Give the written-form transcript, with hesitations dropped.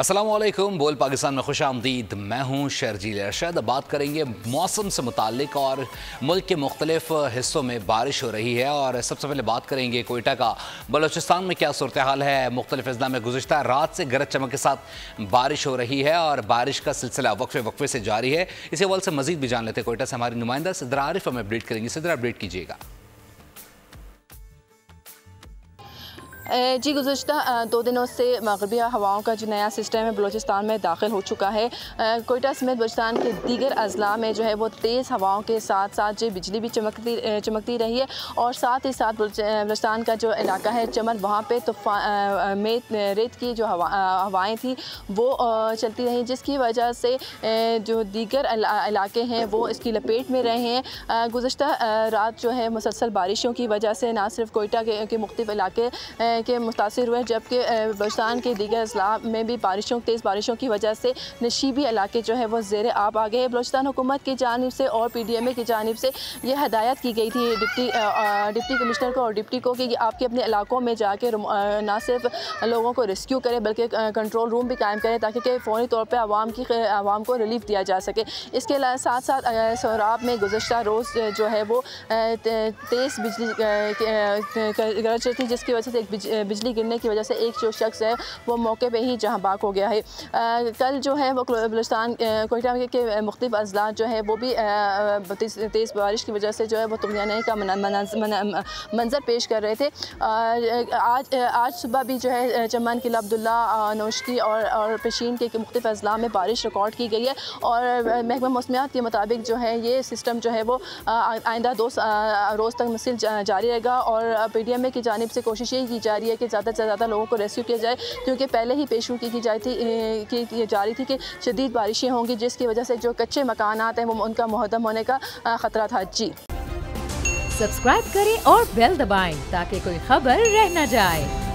अस्सलामुअलैकुम, बोल पाकिस्तान में खुश आमदीद। मैं हूँ शहज़ील अरशद। बात करेंगे मौसम से मुतालिक और मुल्क के मुख्तलिफ हिस्सों में बारिश हो रही है और सबसे पहले बात करेंगे कोयटा का। बलोचिस्तान में क्या सूरत हाल है? मुख्तलिफ अज़ला में गुज़श्ता रात से गरज चमक के साथ बारिश हो रही है और बारिश का सिलसिला वक्फे वक्फे से जारी है। इसी हवाले से मज़ीद भी जान लेते हैं। कोयटा से हमारी नुमाइंदा सिद्रा आरिफ हमें अपडेट करेंगी। सिद्रा, अपडेट कीजिएगा। जी, गुज़श्ता 2 दिनों से मगरबी हवाओं का जो नया सिस्टम है बलूचिस्तान में दाखिल हो चुका है। कोयटा समेत बलूचिस्तान के दीगर अजला में जो है वो तेज़ हवाओं के साथ साथ जो बिजली भी चमकती रही है और साथ ही साथ बलूचिस्तान का जो इलाका है चमन, वहाँ पे तूफान में रेत की जो हवाएँ थी वो चलती रहीं, जिसकी वजह से जो दीगर इलाके हैं वो इसकी लपेट में रहे हैं। गुज़श्ता रात जो है मुसलसल बारिशों की वजह से ना सिर्फ कोयटा के मुख्तलिफ इलाके के मुतासर हुए, जबकि बलूचिस्तान के दीगर अजला में भी तेज़ बारिशों की वजह से नशीबी इलाके जो है वो ज़ेरे आब आ गए। बलूचिस्तान हुकूमत की जानिब से और PDMA की जानिब से ये हदायत की गई थी डिप्टी कमिश्नर को और डिप्टी को कि आपके अपने इलाकों में जाके ना सिर्फ लोगों को रेस्क्यू करें बल्कि कंट्रोल रूम भी कायम करें ताकि फ़ौरी तौर पर आवाम को रिलीफ दिया जा सके। इसके साथ साथ सोहराब में गुज़श्ता रोज़ जो है वो तेज़ बिजली गरज थी, जिसकी वजह से बिजली गिरने की वजह से एक जो शख्स है वो मौके पे ही जहाँ बाक हो गया है। कल जो है वो बलूचिस्तान कोयटा के मुख्तलिफ अजला जो है वो भी तेज़ बारिश की वजह से जो है वो तुगयानी का मंजर पेश कर रहे थे। आज सुबह भी जो है चमन, किला अब्दुल्ला, नौशकी और पेशीन के मुख्तलिफ अजला में बारिश रिकॉर्ड की गई है और महकमा मौसमियात के मुताबिक जो है ये सिस्टम जो है वो आइंदा 2 रोज़ तक मसल जारी रहेगा और PDMA की जानिब से कोशिश यही जा रही है कि ज़्यादा से ज़्यादा लोगों को रेस्क्यू किया जाए, क्योंकि पहले ही पेशू की जा रही थी कि शदीद बारिशें होंगी, जिसकी वजह से जो कच्चे मकानात हैं वो उनका मुहदम होने का ख़तरा था। जी, सब्सक्राइब करें और बेल दबाएं ताकि कोई खबर रह न जाए।